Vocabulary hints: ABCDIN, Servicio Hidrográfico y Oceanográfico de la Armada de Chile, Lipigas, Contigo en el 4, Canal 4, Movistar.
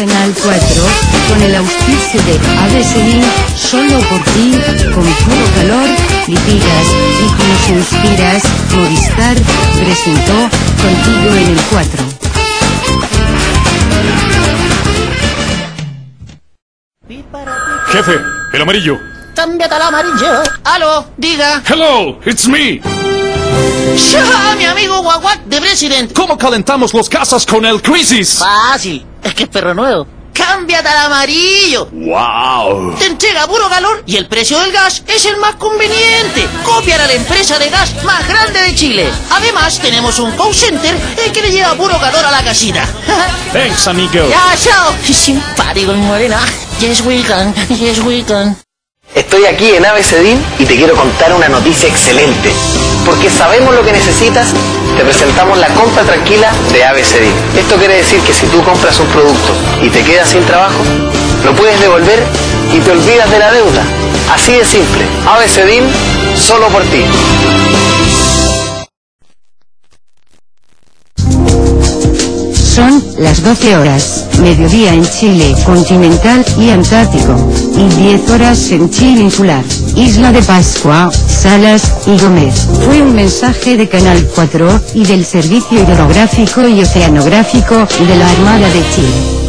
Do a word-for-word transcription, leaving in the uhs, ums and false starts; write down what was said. Canal cuatro, con el auspicio de A B C DIN, solo por ti, con puro calor, Lipigas, y como se inspiras, Movistar, presentó Contigo en el cuatro. Jefe, el amarillo. Cámbiate al amarillo. Aló, diga. Hello, it's me. Ya, mi amigo Guaguac de President. ¿Cómo calentamos los casas con el crisis? Fácil, es que es perro nuevo. Cámbiate al amarillo. Wow. Te entrega puro calor y el precio del gas es el más conveniente. Copiar a la empresa de gas más grande de Chile. Además, tenemos un call center el que le lleva puro calor a la casita. Thanks, amigo. Ya, chao. Simpático, mi morena. Yes, we can. Yes, we can. Estoy aquí en A B C DIN y te quiero contar una noticia excelente. Porque sabemos lo que necesitas, te presentamos la compra tranquila de A B C DIN. Esto quiere decir que si tú compras un producto y te quedas sin trabajo, lo puedes devolver y te olvidas de la deuda. Así de simple. A B C DIN, solo por ti. Son las doce horas, mediodía en Chile continental y antártico, y diez horas en Chile insular, Isla de Pascua, Salas y Gómez. Fue un mensaje de Canal cuatro y del Servicio Hidrográfico y Oceanográfico de la Armada de Chile.